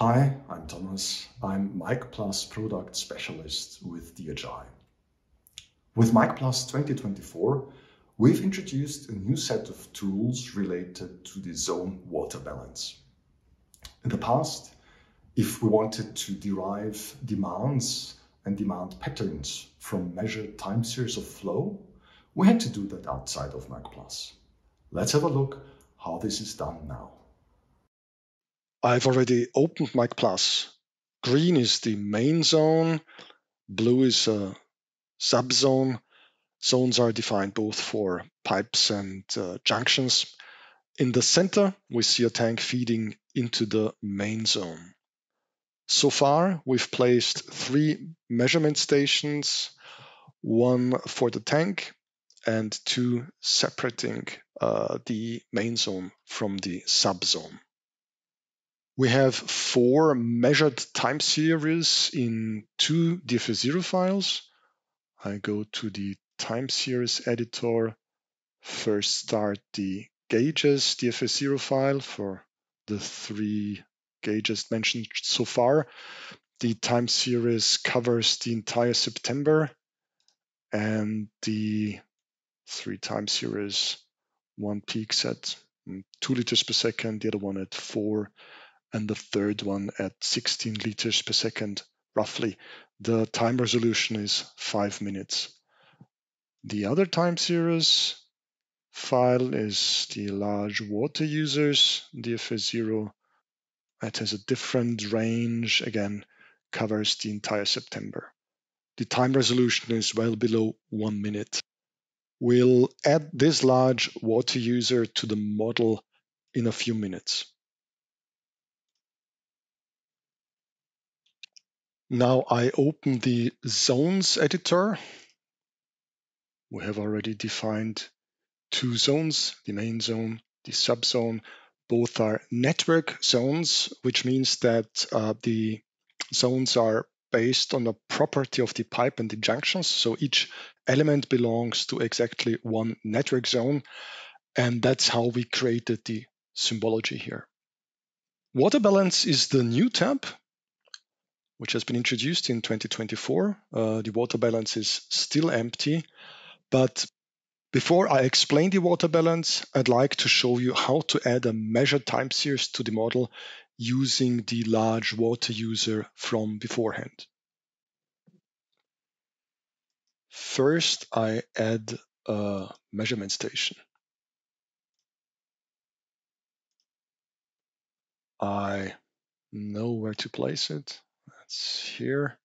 Hi, I'm Thomas. I'm MIKE+ Product Specialist with DHI. With MIKE+ 2024, we've introduced a new set of tools related to the zone water balance. In the past, if we wanted to derive demands and demand patterns from measured time series of flow, we had to do that outside of MIKE+. Let's have a look how this is done now. I've already opened MIKE+. Green is the main zone, blue is a subzone. Zones are defined both for pipes and junctions. In the center, we see a tank feeding into the main zone. So far, we've placed three measurement stations, one for the tank and two separating the main zone from the subzone. We have four measured time series in two DFS0 files. I go to the time series editor, first start the gauges DFS0 file for the three gauges mentioned so far. The time series covers the entire September, and the three time series, one peaks at 2 liters per second, the other one at 4, and the third one at 16 liters per second, roughly. The time resolution is 5 minutes. The other time series file is the large water users, DFS0. It has a different range, again, covers the entire September. The time resolution is well below 1 minute. We'll add this large water user to the model in a few minutes. Now I open the zones editor. We have already defined two zones, the main zone, the subzone. Both are network zones, which means that the zones are based on a property of the pipe and the junctions. So each element belongs to exactly one network zone. And that's how we created the symbology here. Water balance is the new tab, which has been introduced in 2024. The water balance is still empty, but before I explain the water balance, I'd like to show you how to add a measured time series to the model using the large water user from beforehand. First, I add a measurement station. I know where to place it. It's here.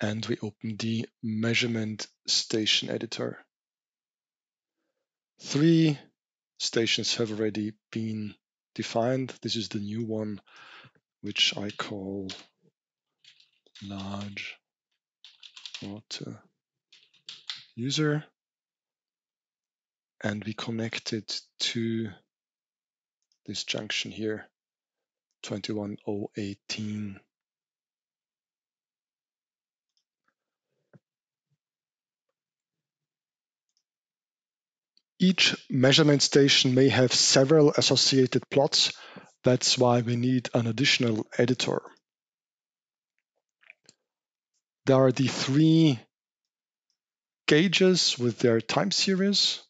And we open the measurement station editor. Three stations have already been defined. This is the new one, which I call large water user. And we connect it to this junction here, 21018. Each measurement station may have several associated plots. That's why we need an additional editor. There are the three gauges with their time series.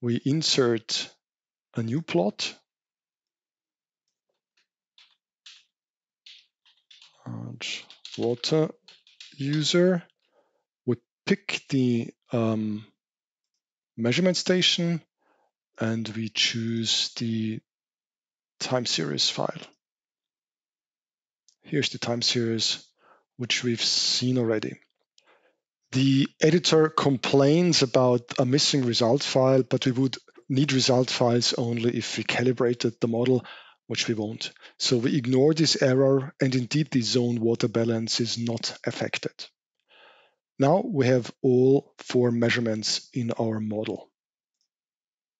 We insert a new plot. Large water user. We pick the measurement station and we choose the time series file. Here's the time series, which we've seen already. The editor complains about a missing result file, but we would need result files only if we calibrated the model, which we won't. So we ignore this error, and indeed the zone water balance is not affected. Now we have all four measurements in our model.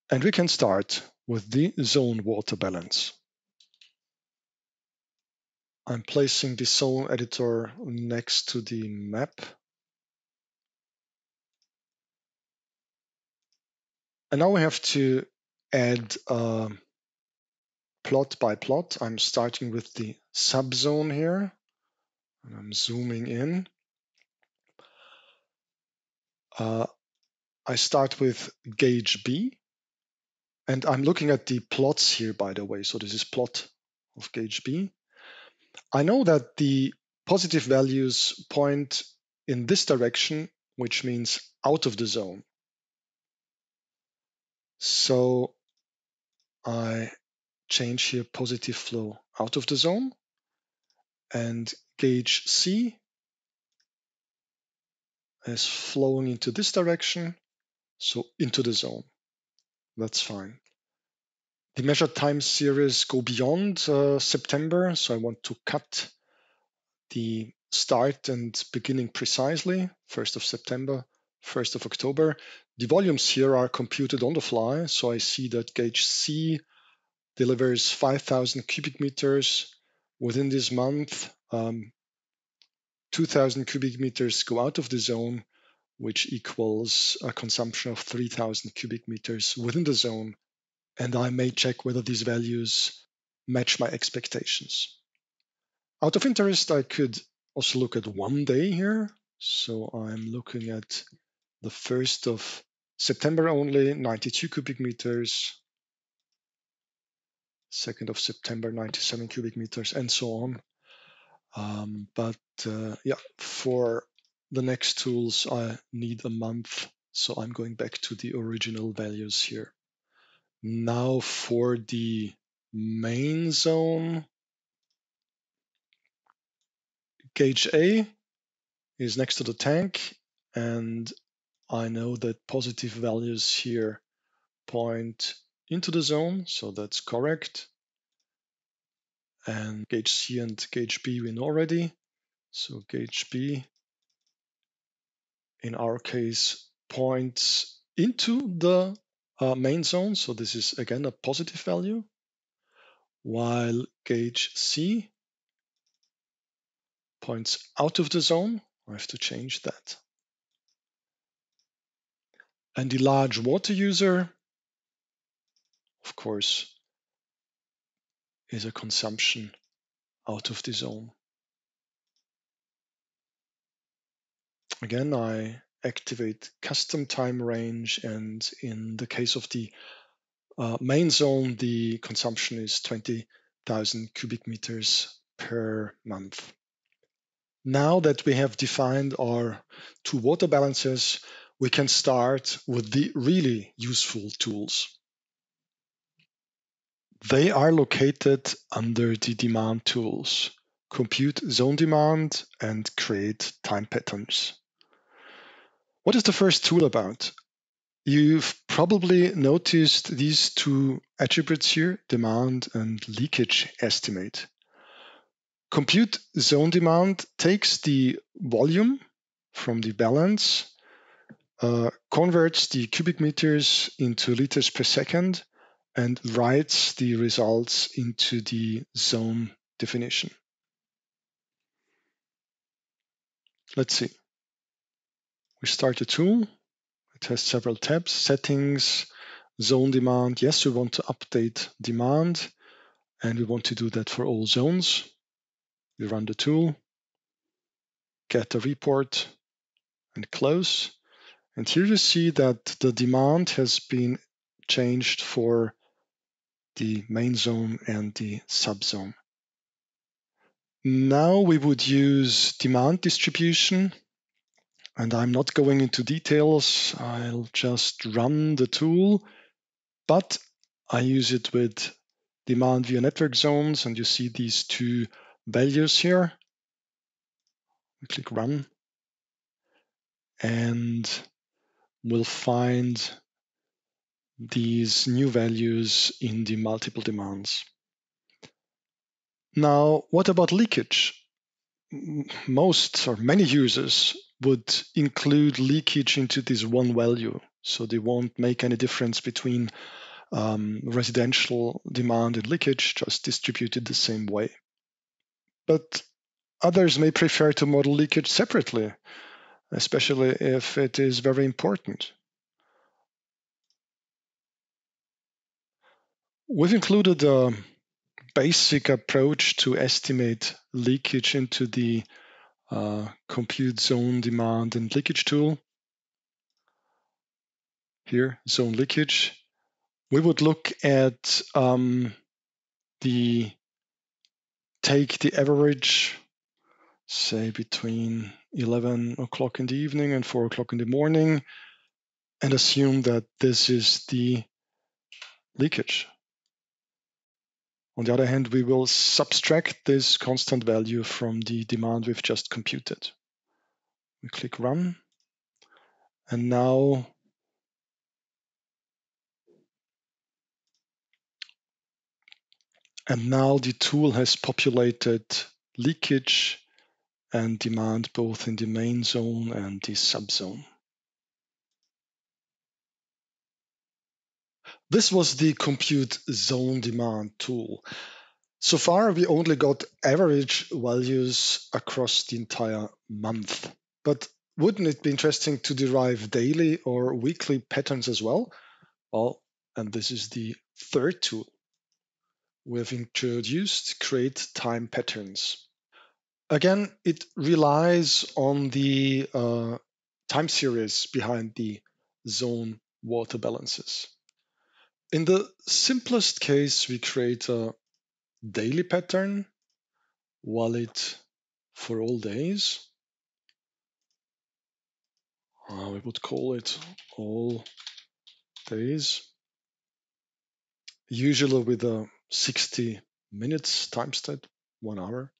And we can start with the zone water balance. I'm placing the zone editor next to the map. And now we have to add plot by plot. I'm starting with the subzone here, and I'm zooming in. I start with gauge B, and I'm looking at the plots here, by the way. So this is plot of gauge B. I know that the positive values point in this direction, which means out of the zone. So I change here positive flow out of the zone, and gauge C is flowing into this direction, so into the zone. That's fine. The measured time series go beyond September, so I want to cut the start and beginning precisely, 1st of September, 1st of October. The volumes here are computed on the fly, so I see that gauge C delivers 5,000 cubic meters within this month. 2,000 cubic meters go out of the zone, which equals a consumption of 3,000 cubic meters within the zone, and I may check whether these values match my expectations. Out of interest, I could also look at one day here. So I'm looking at the 1st of September only, 92 cubic meters, 2nd of September, 97 cubic meters, and so on. Yeah, for the next tools, I need a month. So I'm going back to the original values here. Now for the main zone, gauge A is next to the tank, and I know that positive values here point into the zone, so that's correct. And gauge C and gauge B we know already. So gauge B, in our case, points into the main zone. So this is again a positive value, while gauge C points out of the zone. I have to change that. And the large water user, of course, is a consumption out of the zone. Again, I activate custom time range, and in the case of the main zone, the consumption is 20,000 cubic meters per month. Now that we have defined our two water balances, we can start with the really useful tools. They are located under the demand tools, compute zone demand and create time patterns. What is the first tool about? You've probably noticed these two attributes here, demand and leakage estimate. Compute zone demand takes the volume from the balance, converts the cubic meters into liters per second, and writes the results into the zone definition. Let's see. We start a tool. It has several tabs: settings, zone demand. Yes, we want to update demand, and we want to do that for all zones. We run the tool, get a report, and close. And here you see that the demand has been changed for the main zone and the subzone. Now we would use demand distribution, and I'm not going into details. I'll just run the tool, but I use it with demand via network zones, and you see these two values here. We click run, and we'll find these new values in the multiple demands. Now, what about leakage? Most or many users would include leakage into this one value, so they won't make any difference between residential demand and leakage, just distributed the same way. But others may prefer to model leakage separately, especially if it is very important. We've included a basic approach to estimate leakage into the compute zone demand and leakage tool. Here, zone leakage. We would look at take the average, say between 11 o'clock in the evening and 4 o'clock in the morning, and assume that this is the leakage. On the other hand, we will subtract this constant value from the demand we've just computed. We click Run. And now the tool has populated leakage and demand both in the main zone and the subzone. This was the compute zone demand tool. So far, we only got average values across the entire month. But wouldn't it be interesting to derive daily or weekly patterns as well? Well, and this is the third tool. We have introduced create time patterns. Again, it relies on the time series behind the zone water balances. In the simplest case, we create a daily pattern, valid for all days. We would call it all days, usually with a 60 minutes timestamp, 1 hour.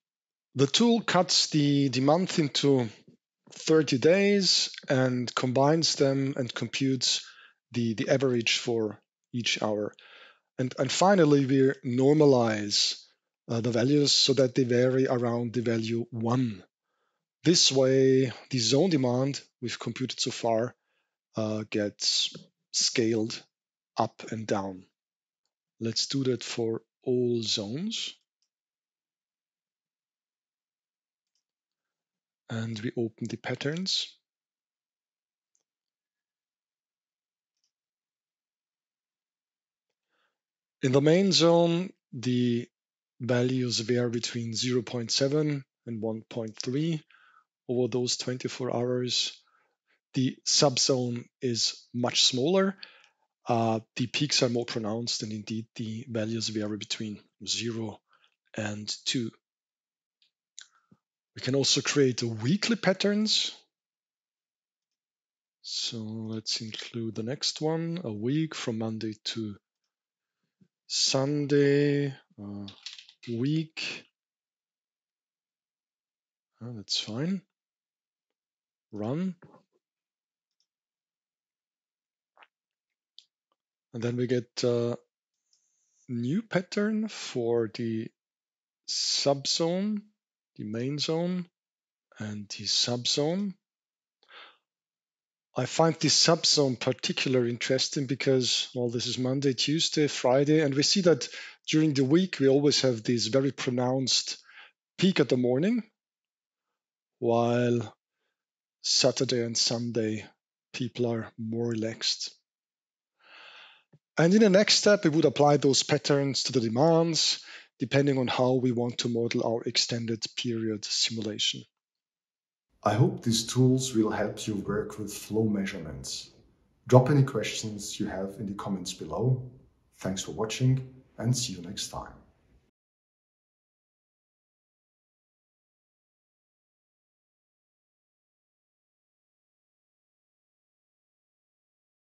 The tool cuts the month into 30 days and combines them and computes the average for each hour. And finally, we normalize the values so that they vary around the value 1. This way, the zone demand we've computed so far gets scaled up and down. Let's do that for all zones. And we open the patterns. In the main zone, the values vary between 0.7 and 1.3 over those 24 hours. The subzone is much smaller. The peaks are more pronounced, and indeed the values vary between 0 and 2. We can also create weekly patterns. So let's include the next one, a week from Monday to Sunday, week. That's fine. Run. And then we get a new pattern for the subzone, the main zone, and the subzone. I find the subzone particularly interesting because, well, this is Monday, Tuesday, Friday, and we see that during the week we always have this very pronounced peak at the morning, while Saturday and Sunday people are more relaxed. And in the next step, we would apply those patterns to the demands, depending on how we want to model our extended period simulation. I hope these tools will help you work with flow measurements. Drop any questions you have in the comments below. Thanks for watching and see you next time.